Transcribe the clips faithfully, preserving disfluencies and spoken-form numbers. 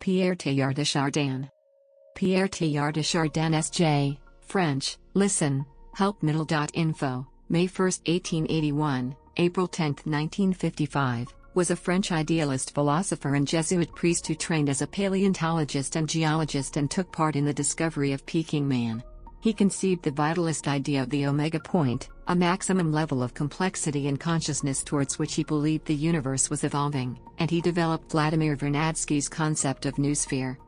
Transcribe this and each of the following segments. Pierre Teilhard de Chardin. Pierre Teilhard de Chardin S J, French, listen, help middle dot info, May first, eighteen eighty-one, April tenth, nineteen fifty-five, was a French idealist philosopher and Jesuit priest who trained as a paleontologist and geologist and took part in the discovery of Peking Man. He conceived the vitalist idea of the omega point, a maximum level of complexity and consciousness towards which he believed the universe was evolving, and he developed Vladimir Vernadsky's concept of new sphere.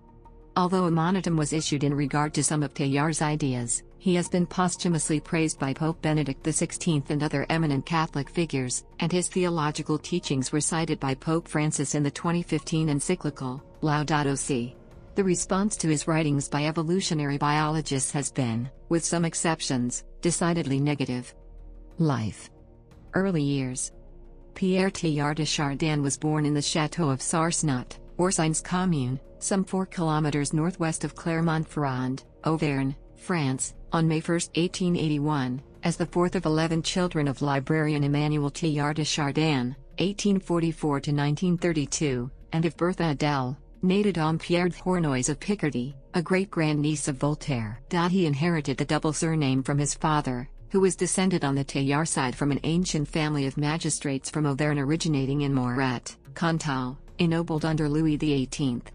Although a mononym was issued in regard to some of Teilhard's ideas, he has been posthumously praised by Pope Benedict the sixteenth and other eminent Catholic figures, and his theological teachings were cited by Pope Francis in the twenty fifteen encyclical, Laudato Si. The response to his writings by evolutionary biologists has been, with some exceptions, decidedly negative. Life. Early years. Pierre Teilhard de Chardin was born in the Chateau of Sarsnot, Orsines commune, some four kilometers northwest of Clermont-Ferrand, Auvergne, France, on May first, eighteen eighty-one, as the fourth of eleven children of librarian Emmanuel Teilhard de Chardin, eighteen forty-four to nineteen thirty-two, and of Bertha Adele, Named Pierre de Hournoyes of Picardy, a great-grandniece of Voltaire. He inherited the double surname from his father, who was descended on the Teilhard side from an ancient family of magistrates from Auvergne originating in Morat, Cantal, ennobled under Louis the eighteenth.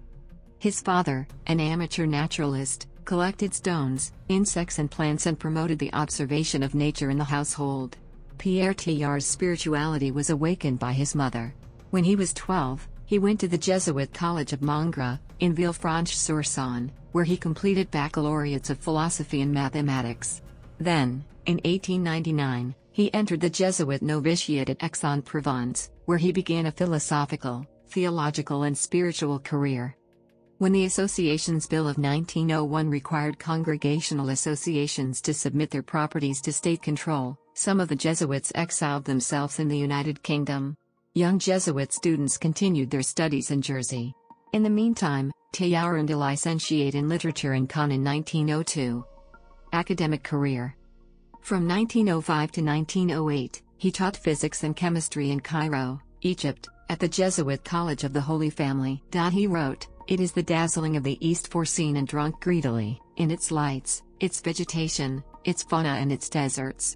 His father, an amateur naturalist, collected stones, insects and plants and promoted the observation of nature in the household. Pierre Teilhard's spirituality was awakened by his mother. When he was twelve, he went to the Jesuit College of Mongres, in Villefranche-sur-Saône, where he completed baccalaureates of philosophy and mathematics. Then, in eighteen ninety-nine, he entered the Jesuit novitiate at Aix-en-Provence, where he began a philosophical, theological and spiritual career. When the Associations Bill of nineteen oh one required congregational associations to submit their properties to state control, some of the Jesuits exiled themselves in the United Kingdom. Young Jesuit students continued their studies in Jersey. In the meantime, Teilhard earned a licentiate in literature in Caen in nineteen oh two. Academic career. From nineteen oh five to nineteen oh eight, he taught physics and chemistry in Cairo, Egypt, at the Jesuit College of the Holy Family. He wrote, "It is the dazzling of the East foreseen and drunk greedily, in its lights, its vegetation, its fauna and its deserts."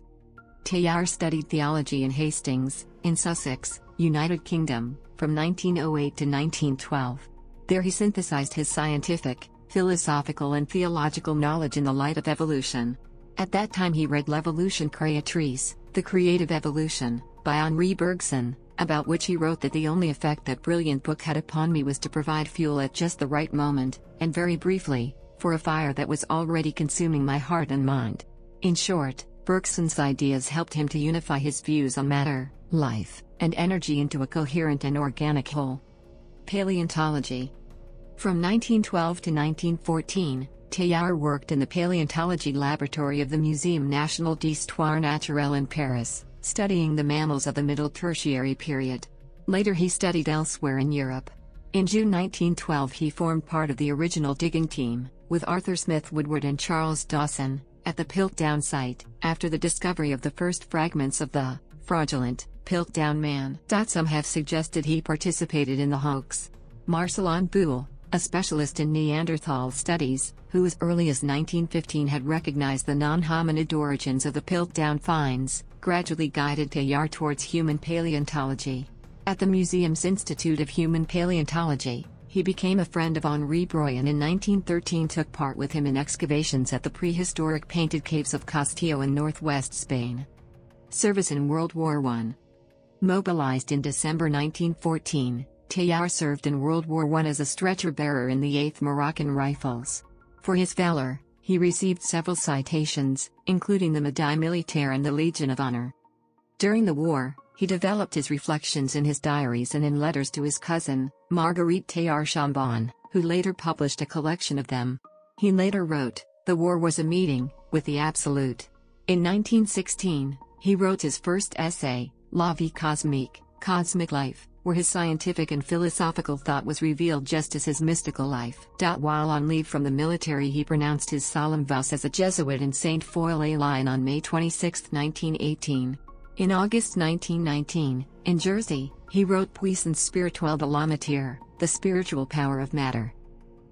Teilhard studied theology in Hastings, in Sussex, United Kingdom, from nineteen oh eight to nineteen twelve. There he synthesized his scientific, philosophical and theological knowledge in the light of evolution. At that time he read L'Evolution Creatrice, The Creative Evolution, by Henri Bergson, about which he wrote that the only effect that brilliant book had upon me was to provide fuel at just the right moment, and very briefly, for a fire that was already consuming my heart and mind. In short, Bergson's ideas helped him to unify his views on matter, life, and energy into a coherent and organic whole. Paleontology. From nineteen twelve to nineteen fourteen, Teilhard worked in the paleontology laboratory of the Muséum National d'Histoire Naturelle in Paris, studying the mammals of the Middle Tertiary period. Later he studied elsewhere in Europe. In June nineteen twelve he formed part of the original digging team, with Arthur Smith Woodward and Charles Dawson, at the Piltdown site, after the discovery of the first fragments of the fraudulent Piltdown Man. Some have suggested he participated in the hoax. Marcelin Boule, a specialist in Neanderthal studies, who as early as nineteen fifteen had recognized the non-hominid origins of the Piltdown finds, gradually guided Teilhard towards human paleontology. At the museum's Institute of Human Paleontology, he became a friend of Henri Breuil and in nineteen thirteen took part with him in excavations at the prehistoric painted caves of Castillo in northwest Spain. Service in World War One. Mobilized in December nineteen fourteen, Teilhard served in World War One as a stretcher-bearer in the eighth Moroccan Rifles. For his valor, he received several citations, including the Médaille Militaire and the Legion of Honor. During the war, he developed his reflections in his diaries and in letters to his cousin, Marguerite Teilhard Chambon, who later published a collection of them. He later wrote, "The war was a meeting with the absolute." In nineteen sixteen, he wrote his first essay, La Vie Cosmique, Cosmic Life, where his scientific and philosophical thought was revealed just as his mystical life. While on leave from the military he pronounced his solemn vows as a Jesuit in Saint Foy-les-Lines on May twenty-sixth, nineteen eighteen. In August nineteen nineteen, in Jersey, he wrote Poisson Spirituel de la Mater, The Spiritual Power of Matter.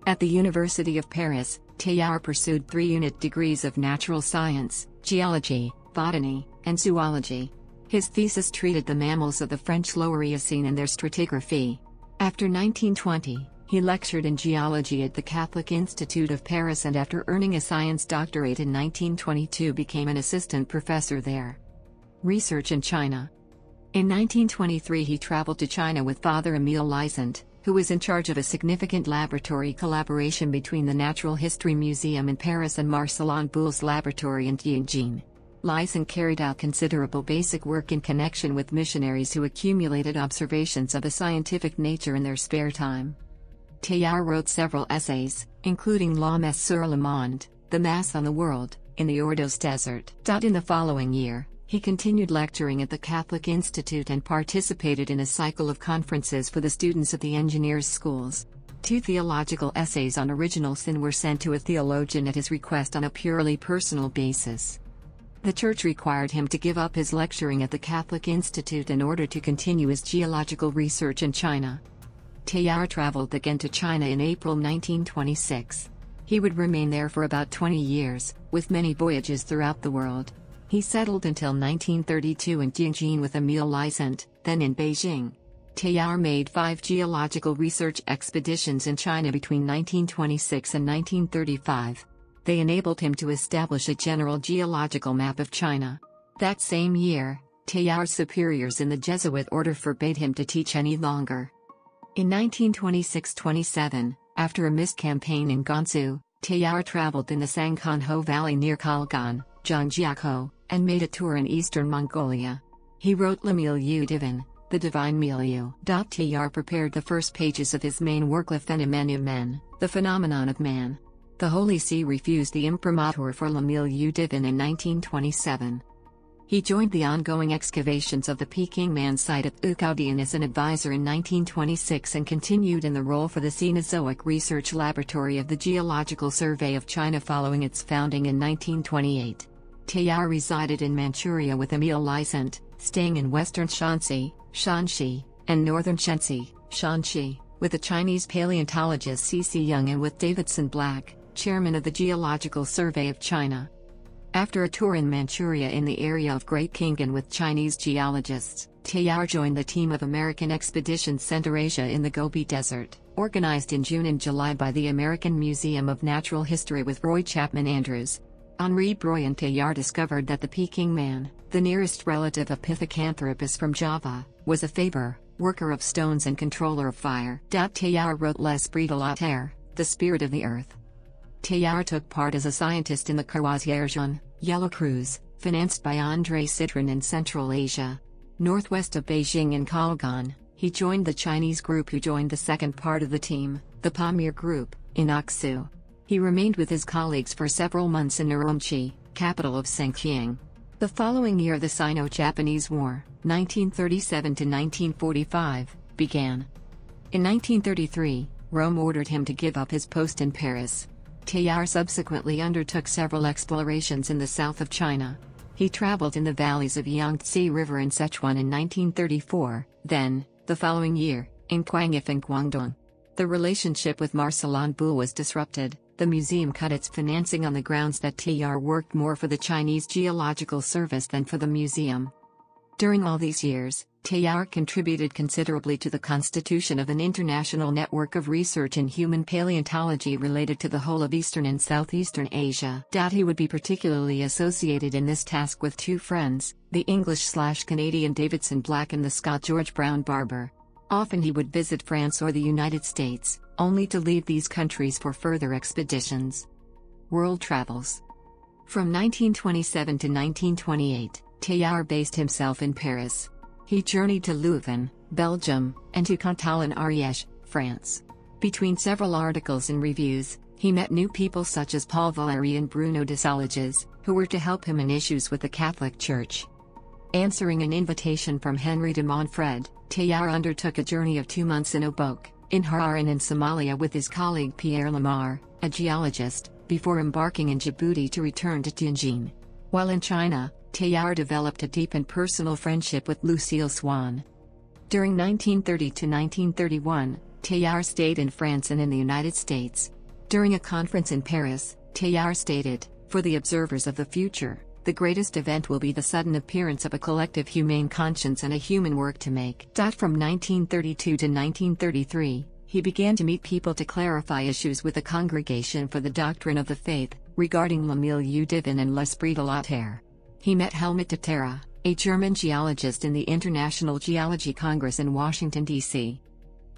At the University of Paris, Teilhard pursued three-unit degrees of natural science, geology, botany, and zoology. His thesis treated the mammals of the French Lower Eocene and their stratigraphy. After nineteen twenty, he lectured in geology at the Catholic Institute of Paris and after earning a science doctorate in nineteen twenty-two became an assistant professor there. Research in China. In nineteen twenty-three he traveled to China with Father Emile Licent, who was in charge of a significant laboratory collaboration between the Natural History Museum in Paris and Marcelin Boule's laboratory in Tianjin. Licent carried out considerable basic work in connection with missionaries who accumulated observations of a scientific nature in their spare time. Teilhard wrote several essays, including La Messe sur le Monde, The Mass on the World, in the Ordos Desert. In the following year, he continued lecturing at the Catholic Institute and participated in a cycle of conferences for the students of the engineers' schools. Two theological essays on original sin were sent to a theologian at his request on a purely personal basis. The Church required him to give up his lecturing at the Catholic Institute in order to continue his geological research in China. Teilhard traveled again to China in April nineteen twenty-six. He would remain there for about twenty years, with many voyages throughout the world. He settled until nineteen thirty-two in Tianjin with Emile Licent, then in Beijing. Teilhard made five geological research expeditions in China between nineteen twenty-six and nineteen thirty-five. They enabled him to establish a general geological map of China. That same year, Teilhard's superiors in the Jesuit order forbade him to teach any longer. In nineteen twenty-six twenty-seven, after a missed campaign in Gansu, Teilhard traveled in the Sangkhanho Valley near Kalgan, Zhangjiakou, and made a tour in eastern Mongolia. He wrote Le Milieu Divin, The Divine Milieu. Teilhard prepared the first pages of his main work Le Phenomene Humain, The Phenomenon of Man. The Holy See refused the imprimatur for Le Milieu Divin in nineteen twenty-seven. He joined the ongoing excavations of the Peking Man site at Zhoukoudian as an advisor in nineteen twenty-six and continued in the role for the Cenozoic Research Laboratory of the Geological Survey of China following its founding in nineteen twenty-eight. Teilhard resided in Manchuria with Emile Licent, staying in western Shaanxi, Shanxi, and northern Shenxi, Shanxi, with the Chinese paleontologist C C Young and with Davidson Black, chairman of the Geological Survey of China. After a tour in Manchuria in the area of Great Khingan with Chinese geologists, Teilhard joined the team of American Expedition Center Asia in the Gobi Desert, organized in June and July by the American Museum of Natural History with Roy Chapman Andrews. Henri Breuil and Teilhard discovered that the Peking Man, the nearest relative of Pithecanthropus from Java, was a faber, worker of stones and controller of fire. Teilhard wrote L'Esprit de l'Aterre, The Spirit of the Earth. Teilhard took part as a scientist in the Karosz Yerjian, Yellow Cruise, financed by André Citroën in Central Asia. Northwest of Beijing in Kalgan, he joined the Chinese group who joined the second part of the team, the Pamir Group, in Aksu. He remained with his colleagues for several months in Urumqi, capital of Songjiang. The following year the Sino-Japanese War, nineteen thirty-seven to nineteen forty-five, began. In nineteen thirty-three, Rome ordered him to give up his post in Paris. Teilhard subsequently undertook several explorations in the south of China. He traveled in the valleys of Yangtze River and Sichuan in nineteen thirty-four, then, the following year, in Guangxi and Guangdong. The relationship with Marcelin Boule was disrupted. The museum cut its financing on the grounds that Teilhard worked more for the Chinese Geological Service than for the museum. During all these years, Teilhard contributed considerably to the constitution of an international network of research in human paleontology related to the whole of Eastern and Southeastern Asia. He would be particularly associated in this task with two friends, the English-slash-Canadian Davidson Black and the Scot George Brown Barber. Often he would visit France or the United States, only to leave these countries for further expeditions. World travels. From nineteen twenty-seven to nineteen twenty-eight, Teilhard based himself in Paris. He journeyed to Leuven, Belgium, and to Cantal in Ariège, France. Between several articles and reviews, he met new people such as Paul Valéry and Bruno Desalages, who were to help him in issues with the Catholic Church. Answering an invitation from Henri de Montfred, Teilhard undertook a journey of two months in Obock, in Harar and in Somalia with his colleague Pierre Lamar, a geologist, before embarking in Djibouti to return to Tianjin. While in China, Teilhard developed a deep and personal friendship with Lucille Swan. During nineteen thirty to nineteen thirty-one, Teilhard stayed in France and in the United States. During a conference in Paris, Teilhard stated, "For the observers of the future, the greatest event will be the sudden appearance of a collective humane conscience and a human work to make." From nineteen thirty-two to nineteen thirty-three, he began to meet people to clarify issues with the Congregation for the Doctrine of the Faith, regarding Le Milieu Divin and L'Esprit de l'Aterre. He met Helmut de Terra, a German geologist, in the International Geology Congress in Washington, D C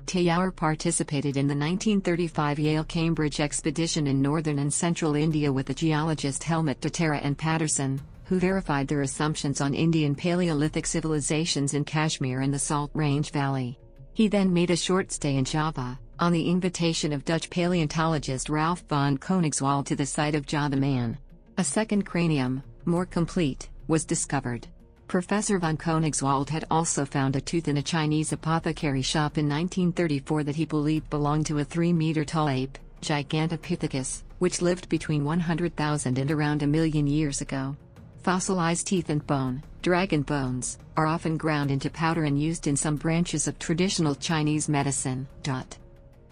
Teilhard participated in the nineteen thirty-five Yale-Cambridge expedition in northern and central India with the geologist Helmut de Terra and Patterson, who verified their assumptions on Indian Paleolithic civilizations in Kashmir and the Salt Range Valley. He then made a short stay in Java, on the invitation of Dutch paleontologist Ralph von Koenigswald, to the site of Java Man. A second cranium, more complete, was discovered. Professor von Koenigswald had also found a tooth in a Chinese apothecary shop in nineteen thirty-four that he believed belonged to a three-meter-tall ape, Gigantopithecus, which lived between one hundred thousand and around a million years ago. Fossilized teeth and bone, dragon bones, are often ground into powder and used in some branches of traditional Chinese medicine.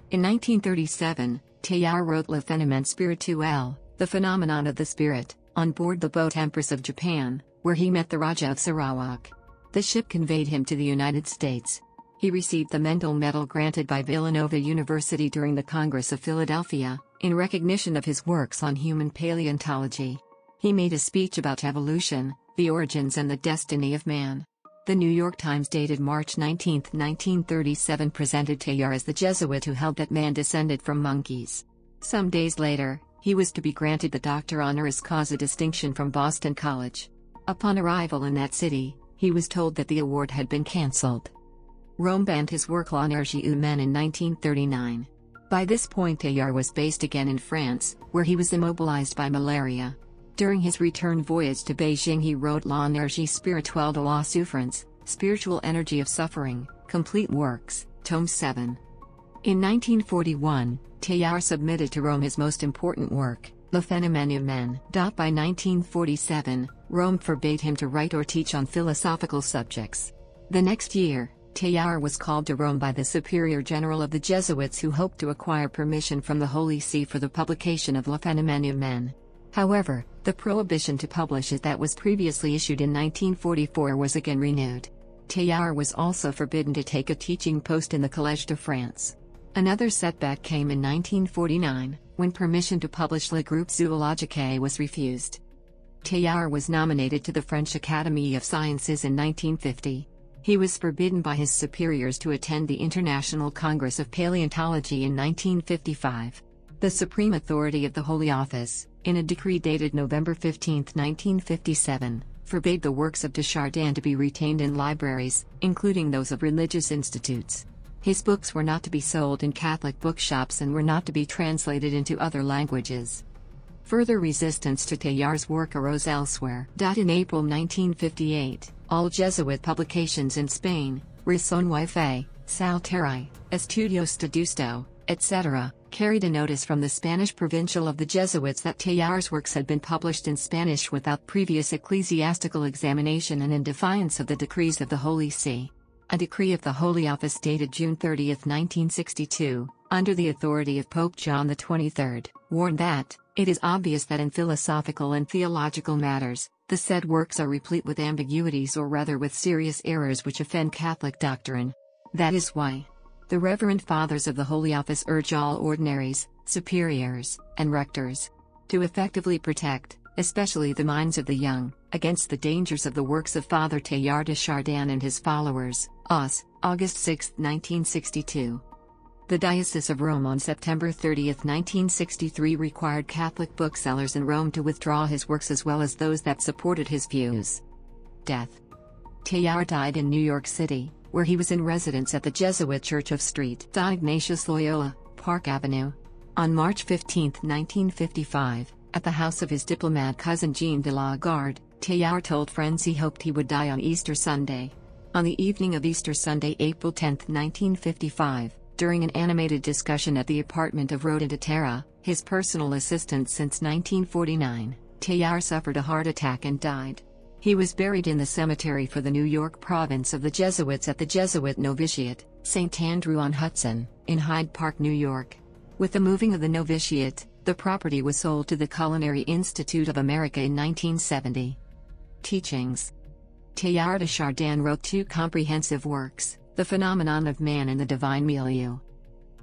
In nineteen thirty-seven, Teilhard wrote Le Phenomene Spirituel, The Phenomenon of the Spirit, on board the boat Empress of Japan, where he met the Raja of Sarawak. The ship conveyed him to the United States. He received the Mendel Medal granted by Villanova University during the Congress of Philadelphia, in recognition of his works on human paleontology. He made a speech about evolution, the origins and the destiny of man. The New York Times dated March nineteenth nineteen thirty-seven presented Teilhard as the Jesuit who held that man descended from monkeys. Some days later, he was to be granted the Doctor Honoris Causa distinction from Boston College. Upon arrival in that city, he was told that the award had been cancelled. Rome banned his work L'Energie Humaine in nineteen thirty-nine. By this point Teilhard was based again in France, where he was immobilized by malaria. During his return voyage to Beijing he wrote L'Energie Spirituelle de la Souffrance, Spiritual Energy of Suffering, Complete Works, Tome seven. In nineteen forty-one, Teilhard submitted to Rome his most important work, Le Phenomene Humain. By nineteen forty-seven, Rome forbade him to write or teach on philosophical subjects. The next year, Teilhard was called to Rome by the Superior General of the Jesuits, who hoped to acquire permission from the Holy See for the publication of Le Phenomene Humain. However, the prohibition to publish it that was previously issued in nineteen forty-four was again renewed. Teilhard was also forbidden to take a teaching post in the Collège de France. Another setback came in nineteen forty-nine, when permission to publish Le Groupe Zoologique was refused. Teilhard was nominated to the French Academy of Sciences in nineteen fifty. He was forbidden by his superiors to attend the International Congress of Paleontology in nineteen fifty-five. The supreme authority of the Holy Office, in a decree dated November fifteenth nineteen fifty-seven, forbade the works of de Chardin to be retained in libraries, including those of religious institutes. His books were not to be sold in Catholic bookshops and were not to be translated into other languages. Further resistance to Teilhard's work arose elsewhere. In April nineteen fifty-eight, all Jesuit publications in Spain, Razón F A, Salterai, Estudios de Deusto, et cetera, carried a notice from the Spanish provincial of the Jesuits that Teilhard's works had been published in Spanish without previous ecclesiastical examination and in defiance of the decrees of the Holy See. A decree of the Holy Office dated June thirtieth nineteen sixty-two, under the authority of Pope John the twenty-third, warned that, "It is obvious that in philosophical and theological matters, the said works are replete with ambiguities or rather with serious errors which offend Catholic doctrine. That is why the Reverend Fathers of the Holy Office urge all ordinaries, superiors, and rectors to effectively protect, especially the minds of the young, against the dangers of the works of Father Teilhard de Chardin and his followers." Os, August sixth nineteen sixty-two. The Diocese of Rome on September thirtieth nineteen sixty-three required Catholic booksellers in Rome to withdraw his works as well as those that supported his views. Death. Teilhard died in New York City, where he was in residence at the Jesuit Church of Street Ignatius Loyola, Park Avenue. On March fifteenth nineteen fifty-five, at the house of his diplomat cousin Jean de la Garde, Teilhard told friends he hoped he would die on Easter Sunday. On the evening of Easter Sunday, April tenth nineteen fifty-five, during an animated discussion at the apartment of Rhoda de Terra, his personal assistant since nineteen forty-nine, Teilhard suffered a heart attack and died. He was buried in the cemetery for the New York province of the Jesuits at the Jesuit Novitiate, Saint Andrew-on-Hudson, in Hyde Park, New York. With the moving of the novitiate, the property was sold to the Culinary Institute of America in nineteen seventy. Teachings. Teilhard de Chardin wrote two comprehensive works, The Phenomenon of Man and the Divine Milieu.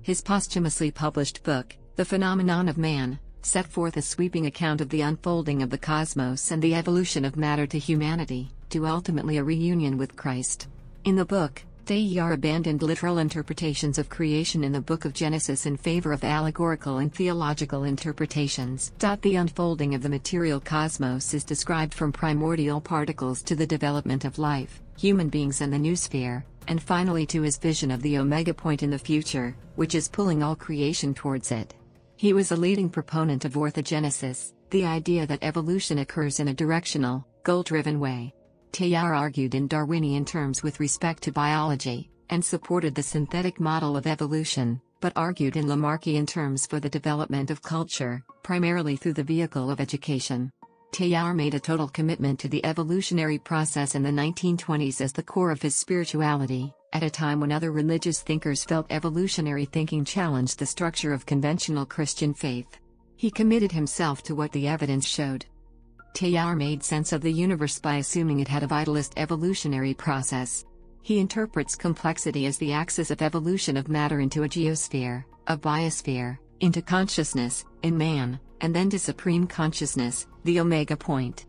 His posthumously published book, The Phenomenon of Man, set forth a sweeping account of the unfolding of the cosmos and the evolution of matter to humanity, to ultimately a reunion with Christ. In the book, Teilhard abandoned literal interpretations of creation in the Book of Genesis in favor of allegorical and theological interpretations. The unfolding of the material cosmos is described from primordial particles to the development of life, human beings and the new sphere, and finally to his vision of the Omega point in the future, which is pulling all creation towards it. He was a leading proponent of orthogenesis, the idea that evolution occurs in a directional, goal-driven way. Teilhard argued in Darwinian terms with respect to biology, and supported the synthetic model of evolution, but argued in Lamarckian terms for the development of culture, primarily through the vehicle of education. Teilhard made a total commitment to the evolutionary process in the nineteen twenties as the core of his spirituality, at a time when other religious thinkers felt evolutionary thinking challenged the structure of conventional Christian faith. He committed himself to what the evidence showed. Teilhard made sense of the universe by assuming it had a vitalist evolutionary process. He interprets complexity as the axis of evolution of matter into a geosphere, a biosphere, into consciousness, in man, and then to supreme consciousness, the Omega point.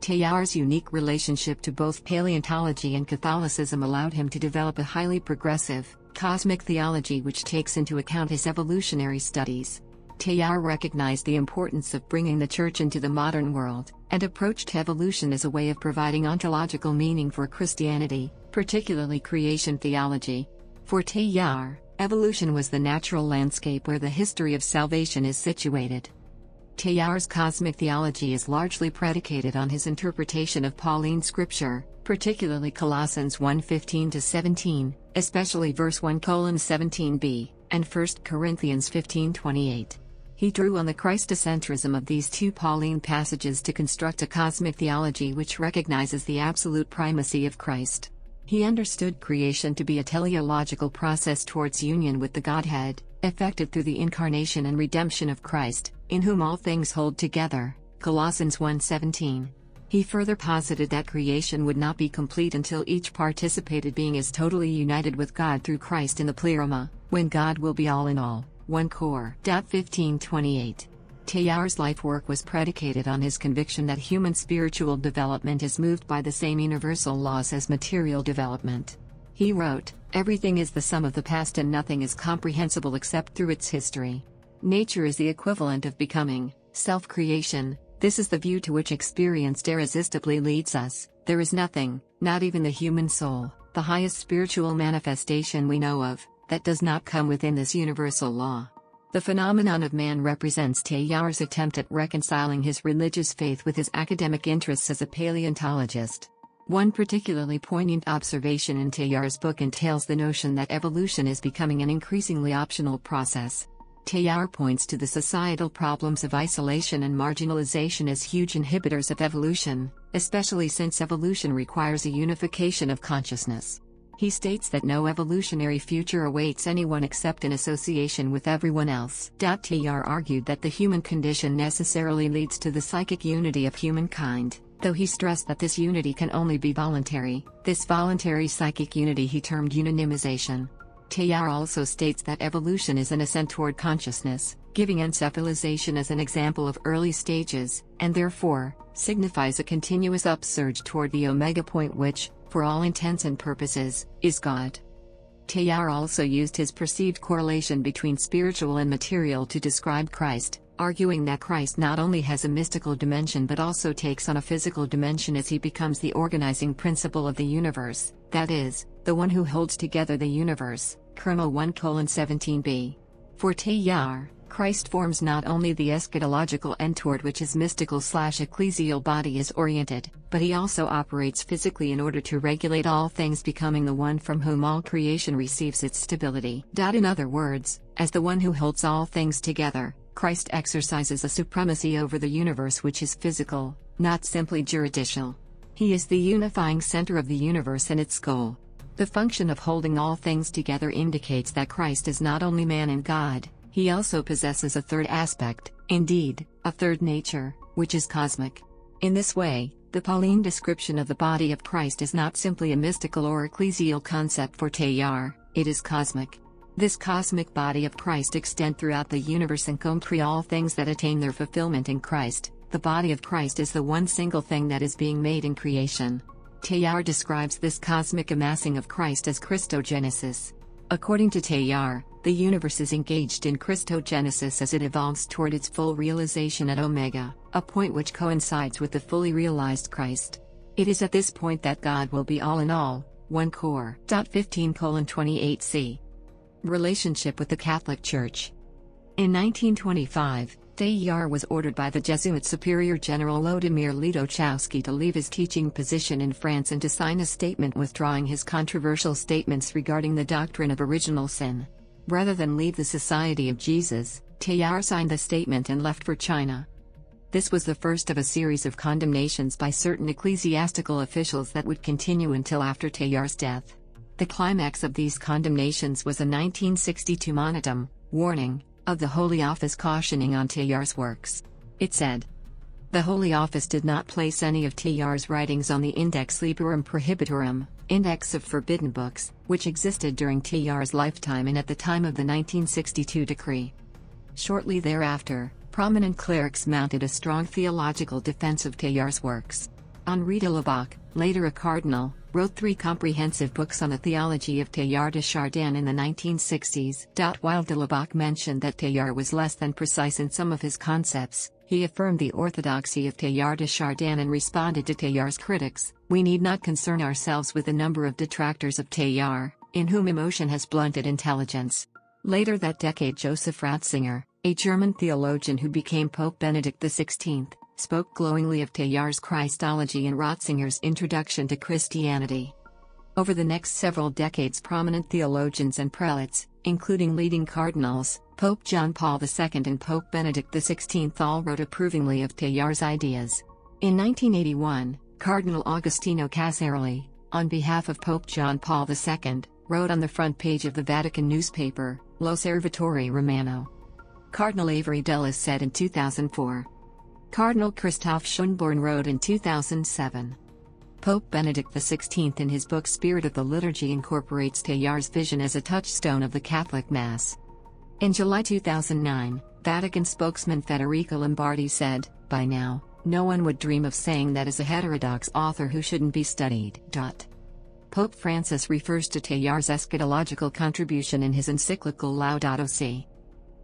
Teilhard's unique relationship to both paleontology and Catholicism allowed him to develop a highly progressive, cosmic theology which takes into account his evolutionary studies. Teilhard recognized the importance of bringing the Church into the modern world, and approached evolution as a way of providing ontological meaning for Christianity, particularly creation theology. For Teilhard, evolution was the natural landscape where the history of salvation is situated. Teilhard's cosmic theology is largely predicated on his interpretation of Pauline scripture, particularly Colossians one fifteen to seventeen, especially verse one colon seventeen b, and First Corinthians fifteen twenty-eight. He drew on the Christocentrism of these two Pauline passages to construct a cosmic theology which recognizes the absolute primacy of Christ. He understood creation to be a teleological process towards union with the Godhead, effected through the incarnation and redemption of Christ, in whom all things hold together, Colossians one seventeen. He further posited that creation would not be complete until each participated being is totally united with God through Christ in the pleroma, when God will be all in all, one Cor. fifteen twenty-eight. Teilhard's life work was predicated on his conviction that human spiritual development is moved by the same universal laws as material development. He wrote, "Everything is the sum of the past and nothing is comprehensible except through its history. Nature is the equivalent of becoming, self-creation, this is the view to which experience irresistibly leads us, there is nothing, not even the human soul, the highest spiritual manifestation we know of, that does not come within this universal law." The phenomenon of man represents Teilhard's attempt at reconciling his religious faith with his academic interests as a paleontologist. One particularly poignant observation in Teilhard's book entails the notion that evolution is becoming an increasingly optional process. Teilhard points to the societal problems of isolation and marginalization as huge inhibitors of evolution, especially since evolution requires a unification of consciousness. He states that no evolutionary future awaits anyone except in association with everyone else. Teilhard argued that the human condition necessarily leads to the psychic unity of humankind, though he stressed that this unity can only be voluntary. This voluntary psychic unity he termed unanimization. Teilhard also states that evolution is an ascent toward consciousness, giving encephalization as an example of early stages, and therefore, signifies a continuous upsurge toward the Omega point which, for all intents and purposes, is God. Teilhard also used his perceived correlation between spiritual and material to describe Christ, arguing that Christ not only has a mystical dimension but also takes on a physical dimension as he becomes the organizing principle of the universe, that is, the one who holds together the universe, Colonel one colon seventeen b. For Teilhard, Christ forms not only the eschatological end toward which his mystical-slash-ecclesial body is oriented, but he also operates physically in order to regulate all things, becoming the one from whom all creation receives its stability. In other words, as the one who holds all things together, Christ exercises a supremacy over the universe which is physical, not simply juridical. He is the unifying center of the universe and its goal. The function of holding all things together indicates that Christ is not only man and God, he also possesses a third aspect, indeed, a third nature, which is cosmic. In this way, the Pauline description of the body of Christ is not simply a mystical or ecclesial concept for Teilhard, it is cosmic. This cosmic body of Christ extends throughout the universe and comprehends all things that attain their fulfillment in Christ. The body of Christ is the one single thing that is being made in creation. Teilhard describes this cosmic amassing of Christ as Christogenesis. According to Teilhard, the universe is engaged in Christogenesis as it evolves toward its full realization at Omega, a point which coincides with the fully realized Christ. It is at this point that God will be all in all, one core. fifteen twenty-eight c. Relationship with the Catholic Church. In nineteen twenty-five, Teilhard was ordered by the Jesuit Superior General Władimir Lidochowski to leave his teaching position in France and to sign a statement withdrawing his controversial statements regarding the doctrine of original sin. Rather than leave the Society of Jesus, Teilhard signed the statement and left for China. This was the first of a series of condemnations by certain ecclesiastical officials that would continue until after Teilhard's death. The climax of these condemnations was a nineteen sixty-two Monitome, warning, of the Holy Office cautioning on Teilhard's works. It said, "The Holy Office did not place any of Teilhard's writings on the Index Librorum Prohibitorum, Index of Forbidden Books, which existed during Teilhard's lifetime and at the time of the nineteen sixty-two decree." Shortly thereafter, prominent clerics mounted a strong theological defense of Teilhard's works. Henri de Lubac, later a cardinal, wrote three comprehensive books on the theology of Teilhard de Chardin in the nineteen sixties. While de Lubac mentioned that Teilhard was less than precise in some of his concepts, he affirmed the orthodoxy of Teilhard de Chardin and responded to Teilhard's critics, "We need not concern ourselves with the number of detractors of Teilhard, in whom emotion has blunted intelligence." Later that decade, Joseph Ratzinger, a German theologian who became Pope Benedict the sixteenth, spoke glowingly of Teilhard's Christology and Ratzinger's introduction to Christianity. Over the next several decades, prominent theologians and prelates, including leading cardinals, Pope John Paul the second and Pope Benedict the sixteenth, all wrote approvingly of Teilhard's ideas. In nineteen eighty-one, Cardinal Agostino Casarelli, on behalf of Pope John Paul the second, wrote on the front page of the Vatican newspaper, L'Osservatore Romano. Cardinal Avery Dulles said in two thousand four. Cardinal Christoph Schönborn wrote in two thousand seven. Pope Benedict the sixteenth in his book Spirit of the Liturgy incorporates Teilhard's vision as a touchstone of the Catholic Mass. In July two thousand nine, Vatican spokesman Federico Lombardi said, "By now, no one would dream of saying that is a heterodox author who shouldn't be studied." Pope Francis refers to Teilhard's eschatological contribution in his encyclical Laudato Si.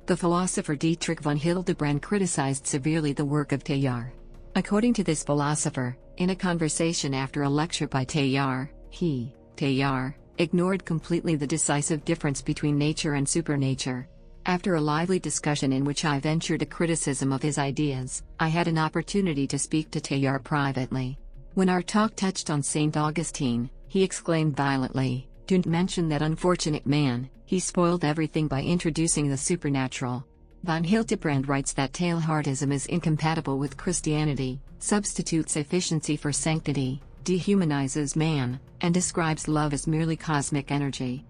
The philosopher Dietrich von Hildebrand criticized severely the work of Teilhard. According to this philosopher, in a conversation after a lecture by Teilhard, he, Teilhard, ignored completely the decisive difference between nature and supernature. "After a lively discussion in which I ventured a criticism of his ideas, I had an opportunity to speak to Teilhard privately. When our talk touched on Saint Augustine, he exclaimed violently, 'Don't mention that unfortunate man, he spoiled everything by introducing the supernatural.'" Von Hildebrand writes that Teilhardism is incompatible with Christianity, substitutes efficiency for sanctity, dehumanizes man, and describes love as merely cosmic energy.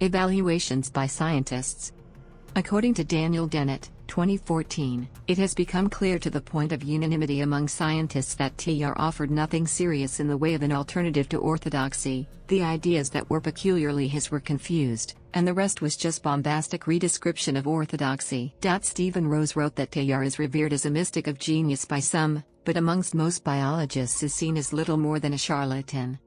Evaluations by scientists. According to Daniel Dennett, twenty fourteen, it has become clear to the point of unanimity among scientists that Teilhard offered nothing serious in the way of an alternative to orthodoxy. The ideas that were peculiarly his were confused, and the rest was just bombastic redescription of orthodoxy. Stephen Rose wrote that Teilhard is revered as a mystic of genius by some, but amongst most biologists is seen as little more than a charlatan.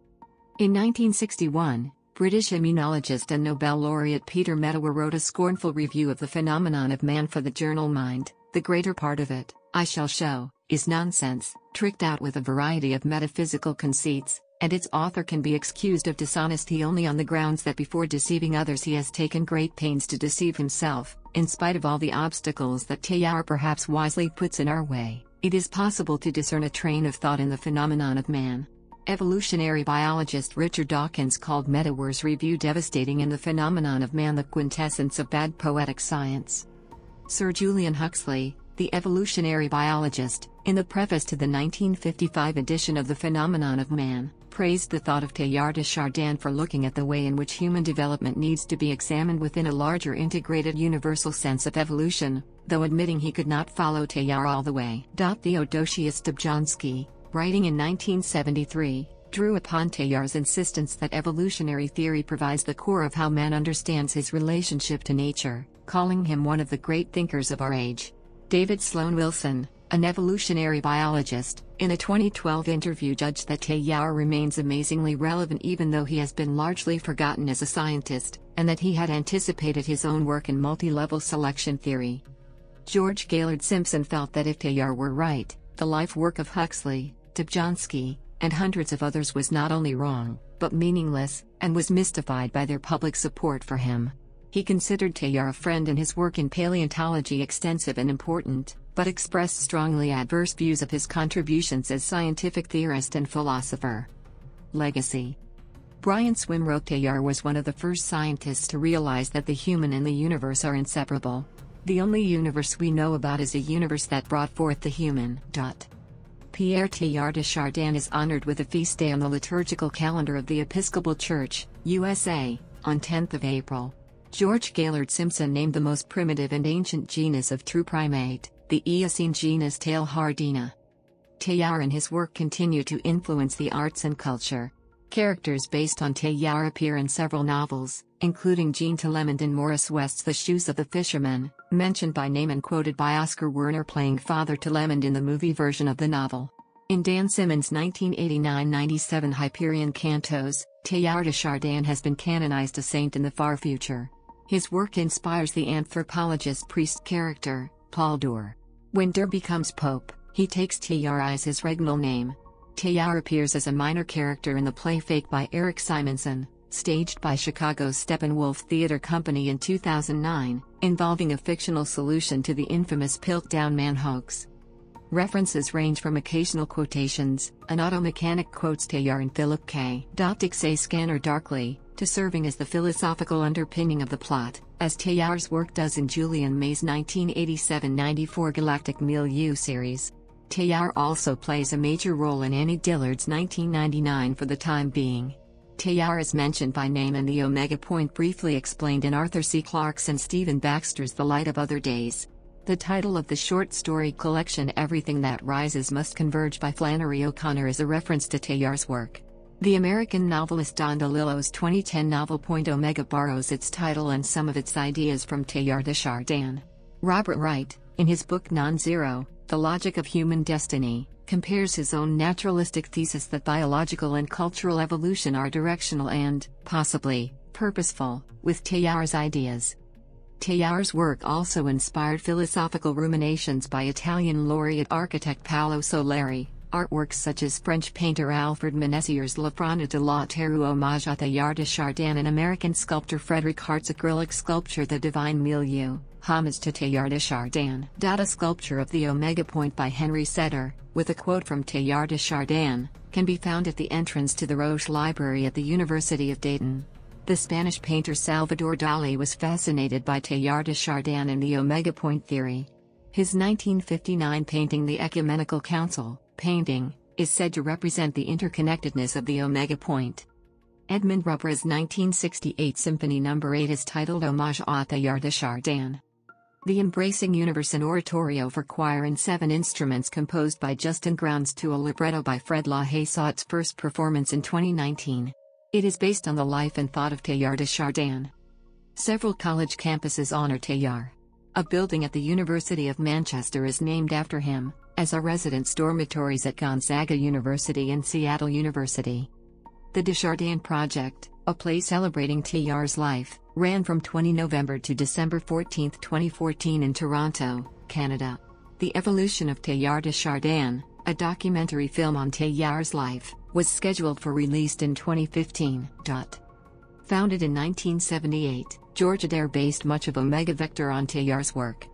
In nineteen sixty-one, British immunologist and Nobel laureate Peter Medawar wrote a scornful review of the phenomenon of man for the journal Mind. "The greater part of it, I shall show, is nonsense, tricked out with a variety of metaphysical conceits, and its author can be excused of dishonesty only on the grounds that before deceiving others he has taken great pains to deceive himself." In spite of all the obstacles that Teilhard perhaps wisely puts in our way, it is possible to discern a train of thought in the phenomenon of man. Evolutionary biologist Richard Dawkins called Medawar's review devastating and the phenomenon of man the quintessence of bad poetic science. Sir Julian Huxley, the evolutionary biologist, in the preface to the nineteen fifty-five edition of The Phenomenon of Man, praised the thought of Teilhard de Chardin for looking at the way in which human development needs to be examined within a larger integrated universal sense of evolution, though admitting he could not follow Teilhard all the way. Theodosius Dobzhansky, writing in nineteen seventy-three, drew upon Teilhard's insistence that evolutionary theory provides the core of how man understands his relationship to nature, calling him one of the great thinkers of our age. David Sloan Wilson, an evolutionary biologist, in a twenty twelve interview judged that Teilhard remains amazingly relevant even though he has been largely forgotten as a scientist, and that he had anticipated his own work in multi-level selection theory. George Gaylord Simpson felt that if Teilhard were right, the life work of Huxley, Dobzhansky, and hundreds of others was not only wrong, but meaningless, and was mystified by their public support for him. He considered Teilhard a friend and his work in paleontology extensive and important, but expressed strongly adverse views of his contributions as scientific theorist and philosopher. Legacy. Brian Swim wrote, Teilhard was one of the first scientists to realize that the human and the universe are inseparable. The only universe we know about is a universe that brought forth the human. Pierre Teilhard de Chardin is honored with a feast day on the liturgical calendar of the Episcopal Church, U S A, on tenth of April. George Gaylord Simpson named the most primitive and ancient genus of true primate, the Eocene genus Teilhardina. Teilhard and his work continue to influence the arts and culture. Characters based on Teilhard appear in several novels, including Jean Telemond in Morris West's The Shoes of the Fisherman, mentioned by name and quoted by Oscar Werner playing Father Telemond in the movie version of the novel. In Dan Simmons' nineteen eighty-nine ninety-seven Hyperion Cantos, Teilhard de Chardin has been canonized a saint in the far future. His work inspires the anthropologist priest character, Paul Dore. When Dore becomes pope, he takes Teilhard as his regnal name. Teilhard appears as a minor character in the play Fake by Eric Simonson, staged by Chicago's Steppenwolf Theater Company in two thousand nine, involving a fictional solution to the infamous Piltdown Man hoax. References range from occasional quotations, an auto mechanic quotes Teilhard and Philip K. Dick's A Scanner Darkly, to serving as the philosophical underpinning of the plot, as Teilhard's work does in Julian May's nineteen eighty-seven ninety-four Galactic Milieu series. Teilhard also plays a major role in Annie Dillard's nineteen ninety-nine For the Time Being. Teilhard is mentioned by name in The Omega Point briefly explained in Arthur C. Clarke's and Stephen Baxter's The Light of Other Days. The title of the short story collection Everything That Rises Must Converge by Flannery O'Connor is a reference to Teilhard's work. The American novelist Don DeLillo's twenty ten novel Point Omega borrows its title and some of its ideas from Teilhard de Chardin. Robert Wright, in his book Non-Zero, The Logic of Human Destiny, compares his own naturalistic thesis that biological and cultural evolution are directional and, possibly, purposeful, with Teilhard's ideas. Teilhard's work also inspired philosophical ruminations by Italian laureate architect Paolo Soleri, artworks such as French painter Alfred Monesier's L'Effronte de la Terre homage à Teilhard de Chardin and American sculptor Frederick Hart's acrylic sculpture The Divine Milieu, homage to Teilhard de Chardin. A sculpture of the Omega Point by Henry Setter, with a quote from Teilhard de Chardin, can be found at the entrance to the Roche Library at the University of Dayton. The Spanish painter Salvador Dali was fascinated by Teilhard de Chardin and the Omega Point theory. His nineteen fifty-nine painting The Ecumenical Council, painting, is said to represent the interconnectedness of the Omega Point. Edmund Rubra's nineteen sixty-eight Symphony number eight is titled Hommage à Teilhard de Chardin. The Embracing Universe, an oratorio for choir and seven instruments composed by Justin Grounds to a libretto by Fred LaHaye, saw its first performance in twenty nineteen. It is based on the life and thought of Teilhard de Chardin. Several college campuses honor Teilhard. A building at the University of Manchester is named after him, as are residence dormitories at Gonzaga University and Seattle University. The de Chardin Project, a play celebrating Teilhard's life, ran from the twentieth of November to December fourteenth twenty fourteen in Toronto, Canada. The Evolution of Teilhard de Chardin, a documentary film on Teilhard's life, was scheduled for release in twenty fifteen. Founded in nineteen seventy-eight, George Adair based much of Omega Vector on Teilhard's work.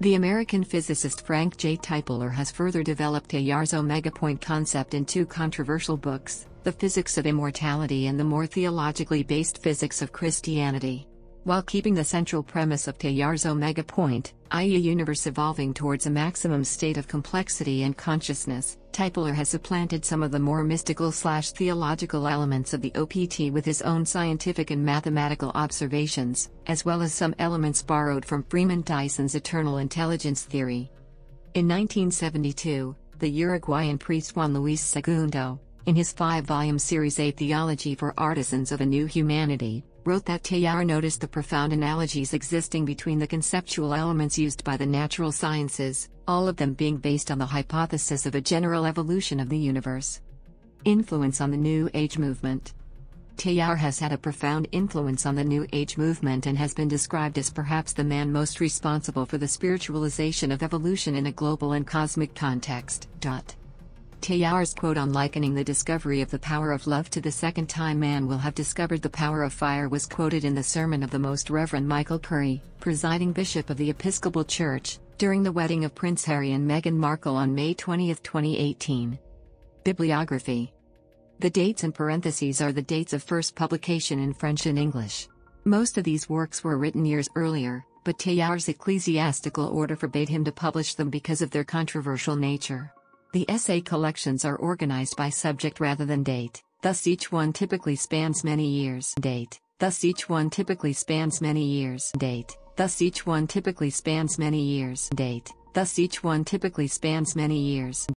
The American physicist Frank J. Tipler has further developed Teilhard's Omega Point concept in two controversial books, The Physics of Immortality and The More Theologically Based Physics of Christianity. while keeping the central premise of Teilhard's omega point, that is universe evolving towards a maximum state of complexity and consciousness. Teilhard has supplanted some of the more mystical-slash-theological elements of the O P T with his own scientific and mathematical observations, as well as some elements borrowed from Freeman Dyson's eternal intelligence theory. In nineteen seventy-two, the Uruguayan priest Juan Luis Segundo, in his five-volume series A Theology for Artisans of a New Humanity, wrote that Teilhard noticed the profound analogies existing between the conceptual elements used by the natural sciences, all of them being based on the hypothesis of a general evolution of the universe. Influence on the New Age movement. Teilhard has had a profound influence on the New Age movement and has been described as perhaps the man most responsible for the spiritualization of evolution in a global and cosmic context. Teilhard's quote on likening the discovery of the power of love to the second time man will have discovered the power of fire was quoted in the sermon of the Most Reverend Michael Curry, presiding bishop of the Episcopal Church, during the wedding of Prince Harry and Meghan Markle on May twentieth, twenty eighteen. Bibliography. The dates in parentheses are the dates of first publication in French and English. Most of these works were written years earlier, but Teilhard's ecclesiastical order forbade him to publish them because of their controversial nature. The essay collections are organized by subject rather than date, thus each one typically spans many years. Date, thus each one typically spans many years. Date, thus each one typically spans many years. Date, thus each one typically spans many years.